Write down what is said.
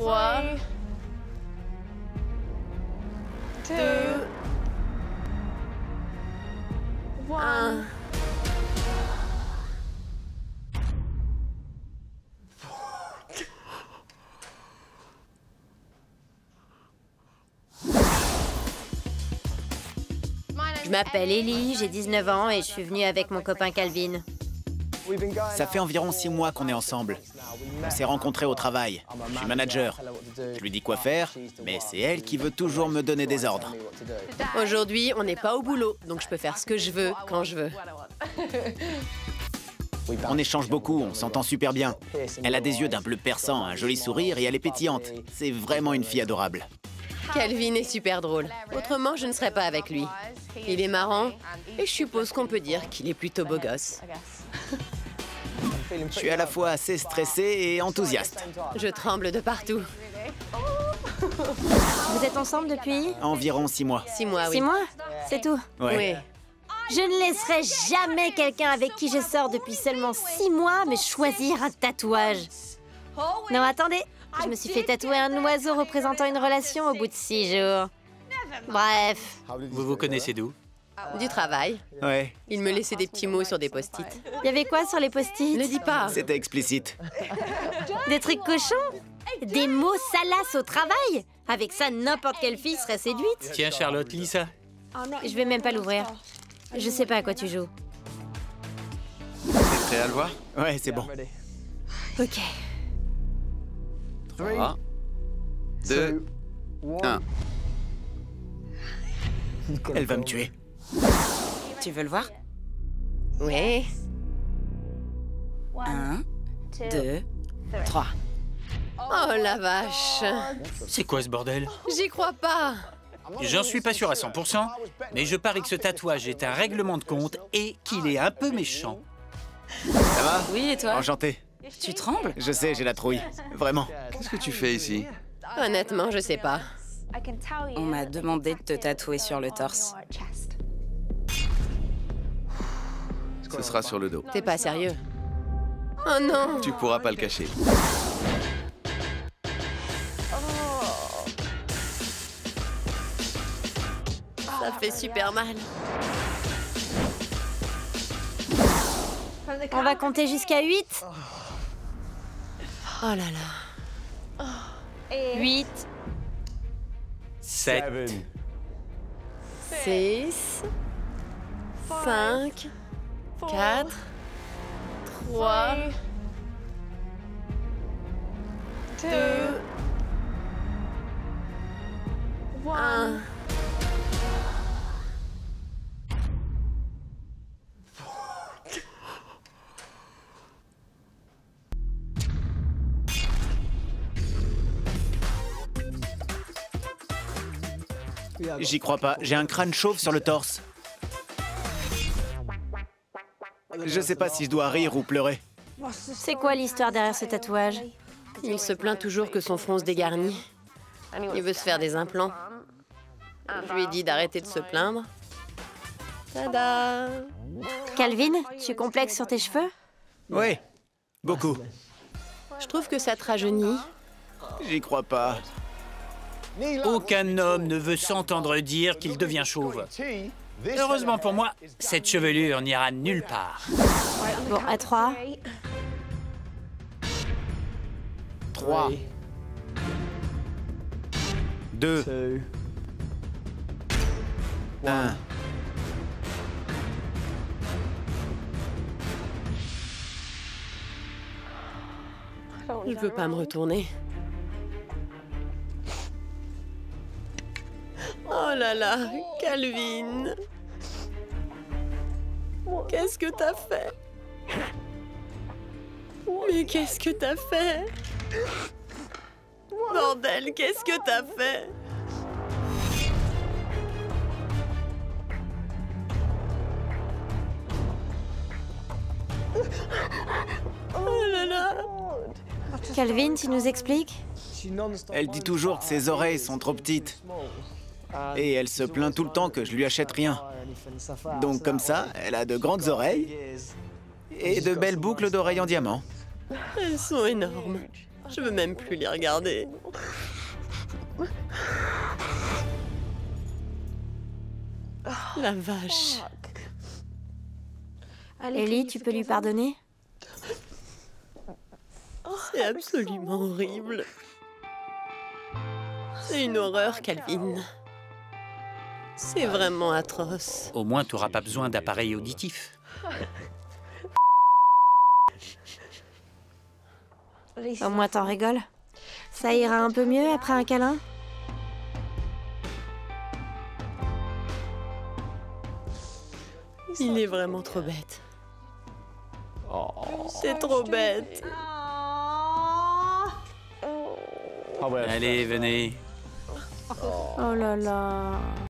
3, 2, 1. Je m'appelle Ellie, j'ai 19 ans et je suis venue avec mon copain Calvin. Ça fait environ 6 mois qu'on est ensemble. On s'est rencontrés au travail. Je suis manager. Je lui dis quoi faire, mais c'est elle qui veut toujours me donner des ordres. Aujourd'hui, on n'est pas au boulot, donc je peux faire ce que je veux, quand je veux. On échange beaucoup, on s'entend super bien. Elle a des yeux d'un bleu perçant, un joli sourire et elle est pétillante. C'est vraiment une fille adorable. Calvin est super drôle. Autrement, je ne serais pas avec lui. Il est marrant et je suppose qu'on peut dire qu'il est plutôt beau gosse. Je suis à la fois assez stressée et enthousiaste. Je tremble de partout. Vous êtes ensemble depuis environ 6 mois. 6 mois, oui. 6 mois? C'est tout? Oui. Je ne laisserai jamais quelqu'un avec qui je sors depuis seulement 6 mois me choisir un tatouage. Non, attendez. Je me suis fait tatouer un oiseau représentant une relation au bout de 6 jours. Bref. Vous vous connaissez d'où? Du travail. Ouais. Il me laissait des petits mots sur des post-it. Il y avait quoi sur les post-it? Ne dis pas. C'était explicite. Des trucs cochons? Des mots salaces au travail? Avec ça, n'importe quelle fille serait séduite. Tiens, Charlotte, lis ça. Je vais même pas l'ouvrir. Je sais pas à quoi tu joues. T'es prêt à le voir? Ouais, c'est bon. Ok. 3, 2, 1. Elle va me tuer. Tu veux le voir? Oui. 1, 2, 3. Oh la vache! C'est quoi ce bordel? J'y crois pas. J'en suis pas sûr à 100%, mais je parie que ce tatouage est un règlement de compte et qu'il est un peu méchant. Ça va? Oui, et toi? Enchanté. Tu trembles? Je sais, j'ai la trouille. Vraiment. Qu'est-ce que tu fais ici? Honnêtement, je sais pas. On m'a demandé de te tatouer sur le torse. Ce sera sur le dos. T'es pas sérieux? Oh non! Tu pourras pas le cacher. Ça fait super mal. On va compter jusqu'à 8. Oh là là. 8. 7, 6, 5, 4, 3, 2, 1. J'y crois pas, j'ai un crâne chauve sur le torse. Je sais pas si je dois rire ou pleurer. C'est quoi l'histoire derrière ce tatouage? Il se plaint toujours que son front se dégarnit. Il veut se faire des implants. Je lui ai dit d'arrêter de se plaindre. Tada! Calvin, tu complexes sur tes cheveux? Oui, beaucoup. Je trouve que ça te rajeunit. J'y crois pas. Aucun homme ne veut s'entendre dire qu'il devient chauve. Heureusement pour moi, cette chevelure n'ira nulle part. Bon, à 3. 3. 2. 1. Je ne veux pas me retourner. Oh là là, Calvin! Qu'est-ce que t'as fait? Mais qu'est-ce que t'as fait? Bordel, qu'est-ce que t'as fait? Oh là là! Calvin, tu nous expliques? Elle dit toujours que ses oreilles sont trop petites. Et elle se plaint tout le temps que je lui achète rien. Donc comme ça, elle a de grandes oreilles et de belles boucles d'oreilles en diamant. Elles sont énormes. Je veux même plus les regarder. La vache. Ellie, tu peux lui pardonner? C'est absolument horrible. C'est une horreur, Calvin. C'est vraiment atroce. Au moins, tu n'auras pas besoin d'appareil auditif. Au moins, t'en rigoles. Ça ira un peu mieux après un câlin? Il est vraiment trop bête. Oh. C'est trop bête. Allez, venez. Oh là là.